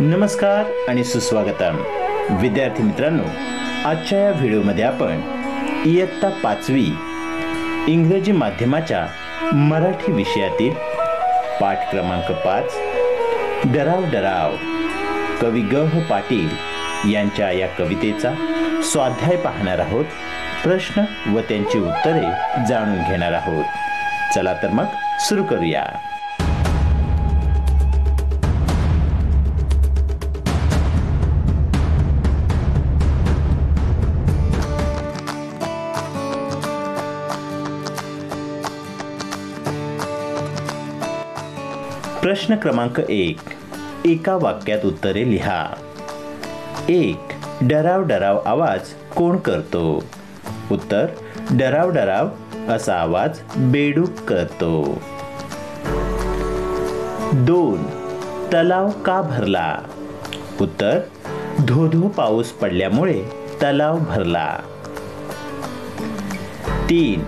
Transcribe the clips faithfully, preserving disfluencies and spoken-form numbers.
नमस्कार आणि सुस्वागतम विद्यार्थी मित्रांनो, आजच्या या व्हिडिओमध्ये आपण इयत्ता पाचवी इंग्रजी माध्यमाच्या मराठी विषयातील पाठ क्रमांक पाच डराव डराव कवी गोह पाटील यांच्या या कवितेचा स्वाध्याय पाहणार आहोत। प्रश्न व त्यांची उत्तरे जाणून घेणार आहोत। चला तर मग सुरू करूया। प्रश्न क्रमांक एक, एका वाक्यात उत्तरे लिहा। एक, डराव डराव आवाज कोण करतो? उत्तर, डराव डराव असा आवाज बेडूक करतो। दोन, तलाव का भरला? उत्तर, धोधो पाऊस पडल्यामुळे तलाव भरला। तीन,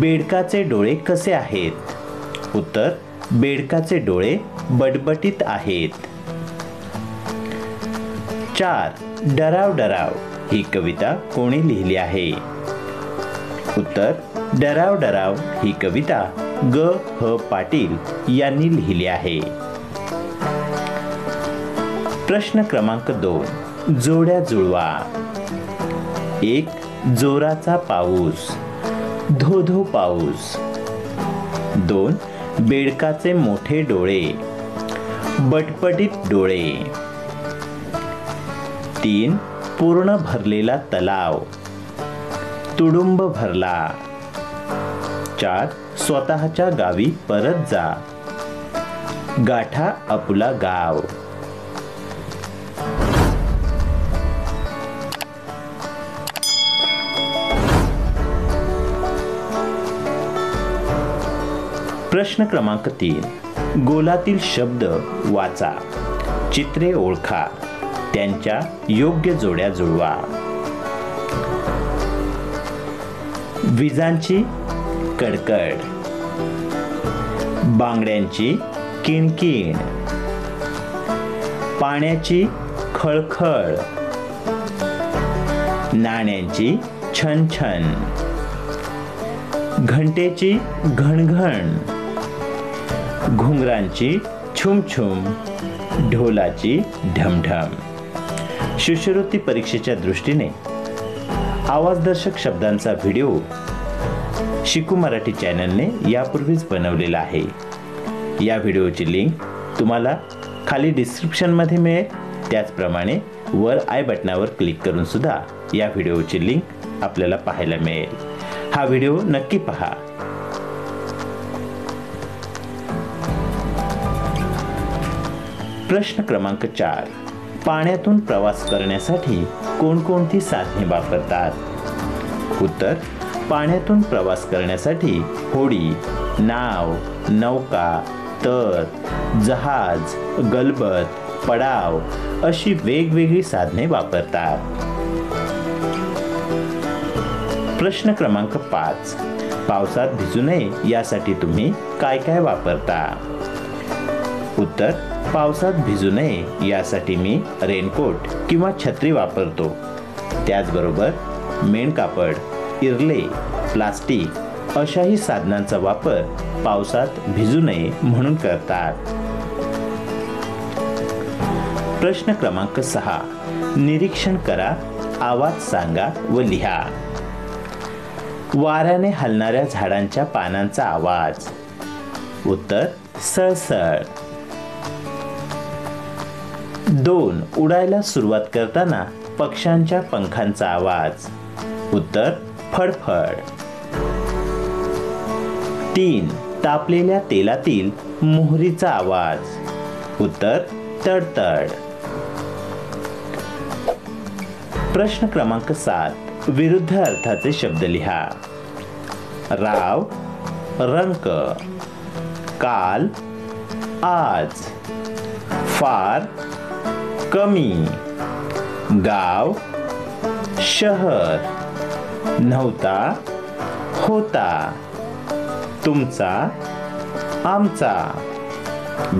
बेडकाचे डोळे कसे आहेत? उत्तर, बेडकाचे डोळे बटबटीत आहेत। चार, डराव डराव ही कविता कोणी लिहिली आहे? उत्तर, डराव डराव ही कविता ग ह पाटील यांनी लिहिली आहे। प्रश्न क्रमांक दोन, जोड्या जुळवा। एक, जोराचा पाऊस धोधो पाऊस। दोन, बेडकाचे मोठे डोळे बटपटीत डोळे। तीन, पूर्ण भरलेला तलाव तुडुंब भरला। चार, स्वतःच्या गावी परत जा गाठा आपुला गाव। प्रश्न क्रमांक तीन, गोलातील शब्द वाचा, चित्रे ओळखा, त्यांच्या योग्य जोड्या जुळवा। विजांची कडकड, बांगड्यांची किणकिण, पाण्याची खळखळ, नाण्यांची छनछन, घंटेची घणघण, घुंगरांची छुमछुम, ढोलाची ढमढम। शिष्यवृत्ती परीक्षेच्या दृष्टीने आवाजदर्शक शब्दांचा व्हिडिओ शिकू मराठी चॅनलने यापूर्वीच बनवलेला आहे। या व्हिडिओची लिंक तुम्हाला खाली डिस्क्रिप्शनमध्ये मिळेल, त्याचप्रमाणे वर आय बटनावर क्लिक करून सुद्धा या व्हिडिओची लिंक आपल्याला पाहायला मिळेल। हा व्हिडिओ नक्की पहा। प्रश्न क्रमांक चार, पाण्यातून प्रवास करण्यासाठी कोणकोणती साधने वापरतात? उत्तर, पाण्यातून प्रवास करण्यासाठी होडी, नाव, नौका, तर, जहाज, गलबत, पडाव अशी वेगवेगळी साधने वापरतात। प्रश्न क्रमांक पाच, पावसात भिजू नये यासाठी तुम्ही काय काय वापरता? उत्तर, पावसात भिजू नये यासाठी मी रेनकोट किंवा छत्री वापरतो। त्याचबरोबर मेणकापड, इरले, प्लास्टिक अशाही साधनांचा वापर पावसात भिजू नये म्हणून करतात। प्रश्न क्रमांक सहा, निरीक्षण करा, आवाज सांगा व लिहा। वाऱ्याने हलणाऱ्या झाडांच्या पानांचा आवाज। उत्तर, सळसळ। दोन, उडायला सुरुवात करताना पक्ष्यांच्या पंखांचा आवाज। उत्तर, फडफड। तीन, तापलेल्या तेलातील मोहरीचा आवाज। उत्तर, तडतड। प्रश्न क्रमांक सात, विरुद्ध अर्थाचे शब्द लिहा। राव, रंक, काल, आज, फार, कमी, गाव, शहर, नव्हता, होता, तुमचा, आमचा,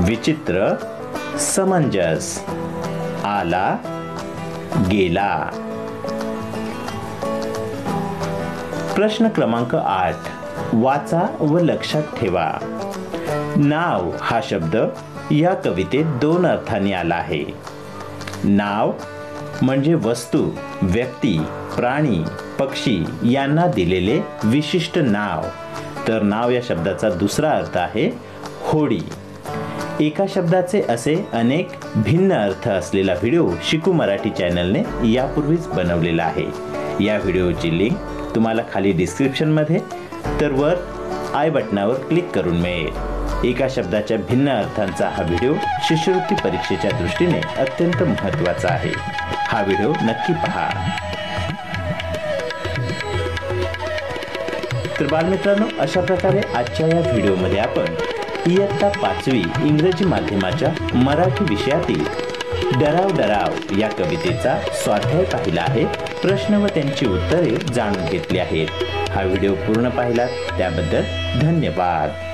विचित्र समंजस, आला गेला। प्रश्न क्रमांक आठ, वाचा व लक्षात ठेवा। नाव हा शब्द या कवितेत दोन अर्थाने आला आहे। नाव म्हणजे वस्तू, व्यक्ती, प्राणी, पक्षी यांना दिलेले विशिष्ट नाव, तर नाव या शब्दाचा दुसरा अर्थ आहे होडी। एका शब्दाचे असे अनेक भिन्न अर्थ असलेला व्हिडिओ शिकू मराठी चॅनलने यापूर्वीच बनवलेला आहे। या व्हिडिओची लिंक तुम्हाला खाली डिस्क्रिप्शनमध्ये तर वर आय बटनावर क्लिक करून मिळेल। एका शब्दाच्या भिन्न अर्थांचा हा व्हिडिओ शिष्यवृत्ती परीक्षेच्या दृष्टीने अत्यंत महत्त्वाचा आहे। हा व्हिडिओ नक्की पहा। तर बालमित्रांनो, अशा प्रकारे आजच्या या व्हिडिओमध्ये आपण इयत्ता पाचवी इंग्रजी माध्यमाच्या मराठी विषयातील डराव डराव या कवितेचा स्वाध्याय पाहिला आहे। प्रश्न व त्यांची उत्तरे जाणून घेतली आहेत। हा व्हिडिओ पूर्ण पाहिलात त्याबद्दल धन्यवाद।